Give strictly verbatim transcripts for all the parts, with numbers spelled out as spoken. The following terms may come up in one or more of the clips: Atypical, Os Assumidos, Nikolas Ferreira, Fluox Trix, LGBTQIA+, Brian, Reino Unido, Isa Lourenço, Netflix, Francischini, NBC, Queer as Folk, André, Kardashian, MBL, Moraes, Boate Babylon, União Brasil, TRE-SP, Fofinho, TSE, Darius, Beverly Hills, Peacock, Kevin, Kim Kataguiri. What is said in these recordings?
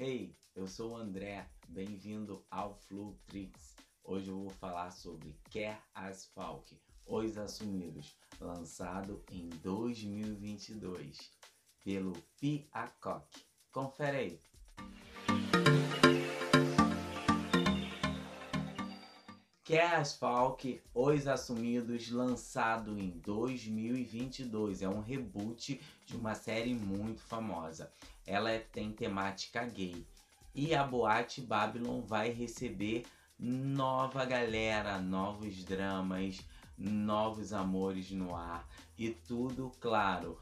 Hey, eu sou o André, bem-vindo ao Fluox Trix. Hoje eu vou falar sobre Queer as Folk, Os Assumidos, lançado em dois mil e vinte e dois pelo Peacock. Confere aí! Queer as Folk, Os Assumidos, lançado em dois mil e vinte e dois. É um reboot de uma série muito famosa. Ela tem temática gay. E a Boate Babylon vai receber nova galera, novos dramas, novos amores no ar. E tudo, claro,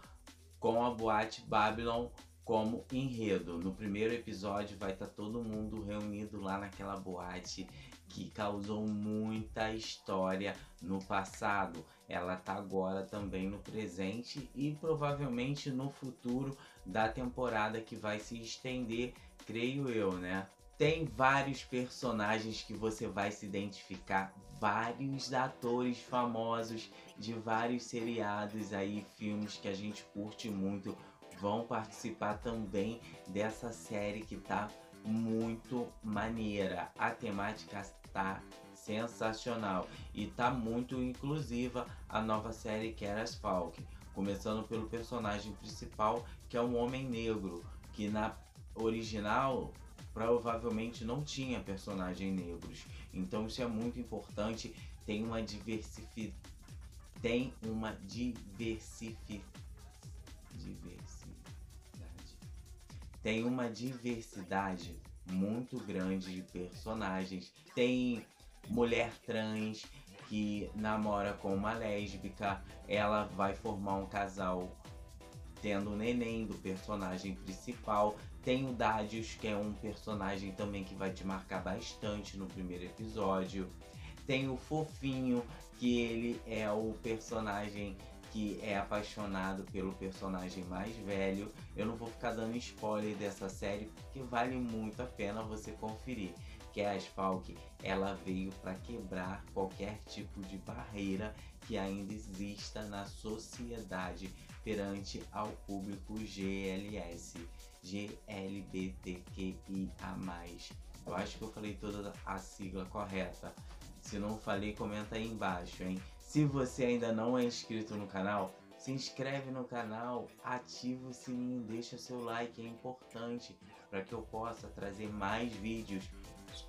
com a Boate Babylon como enredo. No primeiro episódio vai estar todo mundo reunido lá naquela boate que causou muita história no passado. Ela tá agora também no presente e provavelmente no futuro da temporada, que vai se estender, creio eu, né? Tem vários personagens que você vai se identificar, vários atores famosos de vários seriados aí, filmes que a gente curte muito, vão participar também dessa série que tá muito maneira. A temática tá sensacional e tá muito inclusiva a nova série Queer as Folk, começando pelo personagem principal, que é um homem negro, que na original provavelmente não tinha personagens negros. Então isso é muito importante, tem uma diversifi... tem uma diversifi... diversidade. Tem uma diversidade muito grande de personagens. Tem mulher trans que namora com uma lésbica. Ela vai formar um casal tendo o neném do personagem principal. Tem o Darius, que é um personagem também que vai te marcar bastante no primeiro episódio. Tem o Fofinho, que ele é o personagem que é apaixonado pelo personagem mais velho. Eu não vou ficar dando spoiler dessa série, porque vale muito a pena você conferir. Queer as Folk, ela veio para quebrar qualquer tipo de barreira que ainda exista na sociedade perante ao público G L S, G L B T Q I A mais. Eu acho que eu falei toda a sigla correta. Se não falei, comenta aí embaixo, hein? Se você ainda não é inscrito no canal, se inscreve no canal, ativa o sininho, deixa seu like, é importante para que eu possa trazer mais vídeos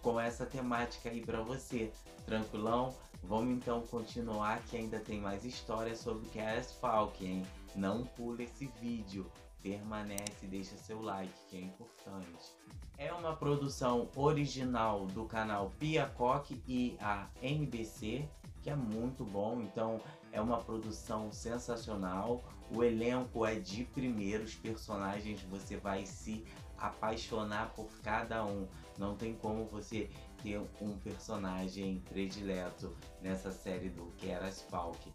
com essa temática aí para você. Tranquilão? Vamos então continuar, que ainda tem mais histórias sobre Queer as Folk, hein? Não pula esse vídeo, permanece e deixa seu like, que é importante. É uma produção original do canal Peacock e a N B C, que é muito bom. Então é uma produção sensacional, o elenco é de primeiros personagens, você vai se apaixonar por cada um. Não tem como você ter um personagem predileto nessa série do Queer as Folk.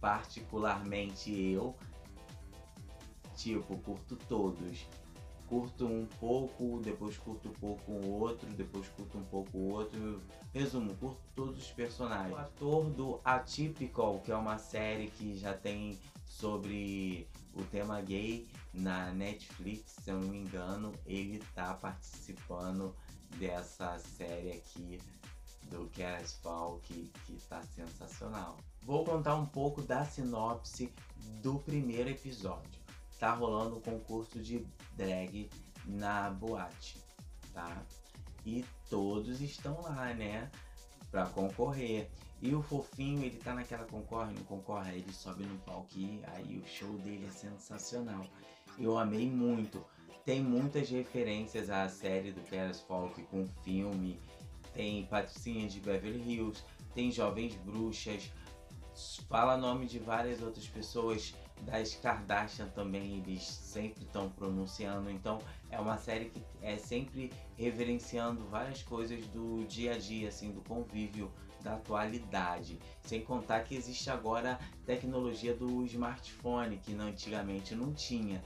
Particularmente eu, tipo, curto todos. Curto um pouco, depois curto um pouco o outro, depois curto um pouco o outro. Resumo, curto todos os personagens. O ator do Atypical, que é uma série que já tem sobre o tema gay na Netflix, se eu não me engano, ele tá participando dessa série aqui do Queer as Folk, que tá sensacional. Vou contar um pouco da sinopse do primeiro episódio. Tá rolando um concurso de drag na boate, tá? E todos estão lá, né? Pra concorrer. E o Fofinho, ele tá naquela concorre, não concorre, aí ele sobe no palco e aí o show dele é sensacional. Eu amei muito. Tem muitas referências à série do Queer as Folk com filme. Tem patricinhas de Beverly Hills, tem jovens bruxas, fala nome de várias outras pessoas, das Kardashian também, eles sempre estão pronunciando. Então é uma série que é sempre reverenciando várias coisas do dia a dia, assim, do convívio, da atualidade. Sem contar que existe agora tecnologia do smartphone, que não, antigamente não tinha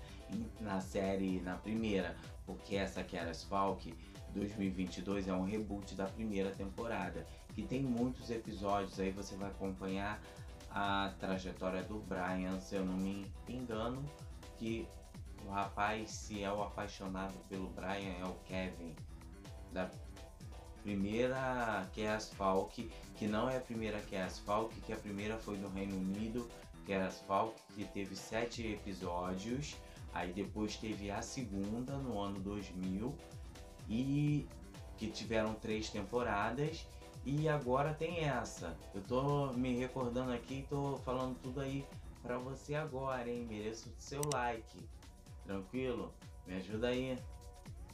na série, na primeira, porque essa Queer as Folk dois mil e vinte e dois é um reboot da primeira temporada, que tem muitos episódios. Aí você vai acompanhar a trajetória do Brian, se eu não me engano, que o rapaz, se é o apaixonado pelo Brian, é o Kevin, da primeira Queer as Folk, que não é a primeira Queer as Folk, que a primeira foi do Reino Unido, Queer as Folk, que teve sete episódios, aí depois teve a segunda no ano dois mil, e que tiveram três temporadas, e agora tem essa. Eu tô me recordando aqui, tô falando tudo aí pra você agora, hein? Mereço o seu like, tranquilo? Me ajuda aí,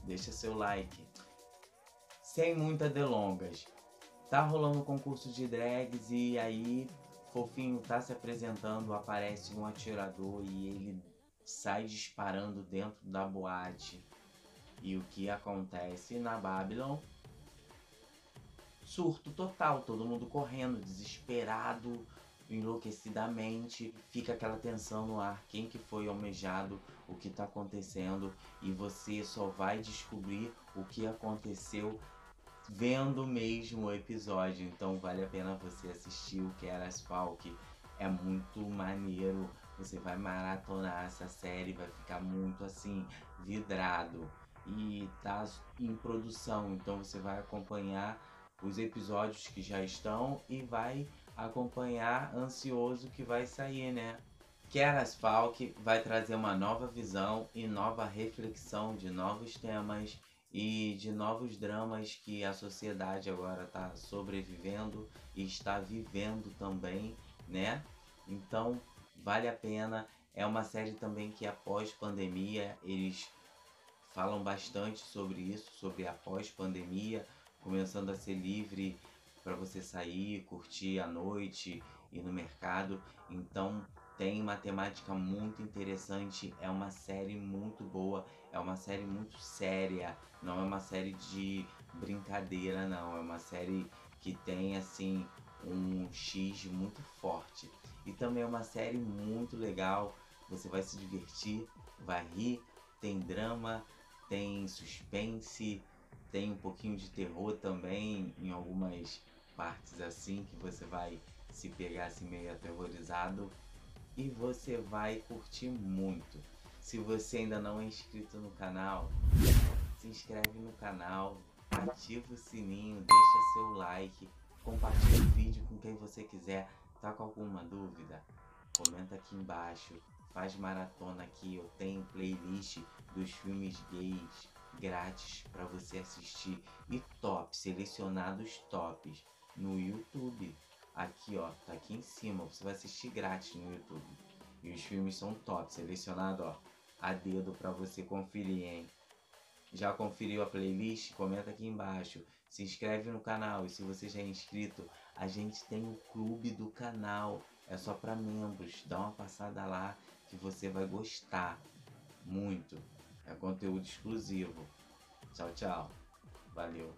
deixa seu like. Sem muitas delongas, tá rolando um concurso de drags e aí Fofinho tá se apresentando, aparece um atirador e ele sai disparando dentro da boate. E o que acontece na Babylon? Surto total, todo mundo correndo, desesperado, enlouquecidamente. Fica aquela tensão no ar, quem que foi almejado, o que tá acontecendo. E você só vai descobrir o que aconteceu vendo mesmo o episódio. Então vale a pena você assistir o Queer as Folk, é muito maneiro. Você vai maratonar essa série, vai ficar muito assim, vidrado. E tá em produção, então você vai acompanhar os episódios que já estão e vai acompanhar ansioso que vai sair, né? Queer as Folk vai trazer uma nova visão e nova reflexão de novos temas e de novos dramas que a sociedade agora está sobrevivendo e está vivendo também, né? Então vale a pena, é uma série também que após pandemia, eles falam bastante sobre isso, sobre após pandemia, começando a ser livre para você sair, curtir à noite, ir no mercado. Então tem uma temática muito interessante, é uma série muito boa, é uma série muito séria, não é uma série de brincadeira não, é uma série que tem assim um X muito forte. E também é uma série muito legal, você vai se divertir, vai rir, tem drama, tem suspense, tem um pouquinho de terror também, em algumas partes assim, que você vai se pegar assim meio aterrorizado. E você vai curtir muito. Se você ainda não é inscrito no canal, se inscreve no canal, ativa o sininho, deixa seu like, compartilha o vídeo com quem você quiser. Tá com alguma dúvida? Comenta aqui embaixo, faz maratona aqui, eu tenho playlist dos filmes gays grátis para você assistir e top, selecionados tops no YouTube, aqui ó, tá aqui em cima, você vai assistir grátis no YouTube e os filmes são top, selecionado ó, a dedo para você conferir, hein? Já conferiu a playlist? Comenta aqui embaixo, se inscreve no canal e se você já é inscrito, a gente tem o clube do canal, é só para membros, dá uma passada lá que você vai gostar muito. É conteúdo exclusivo. Tchau, tchau. Valeu.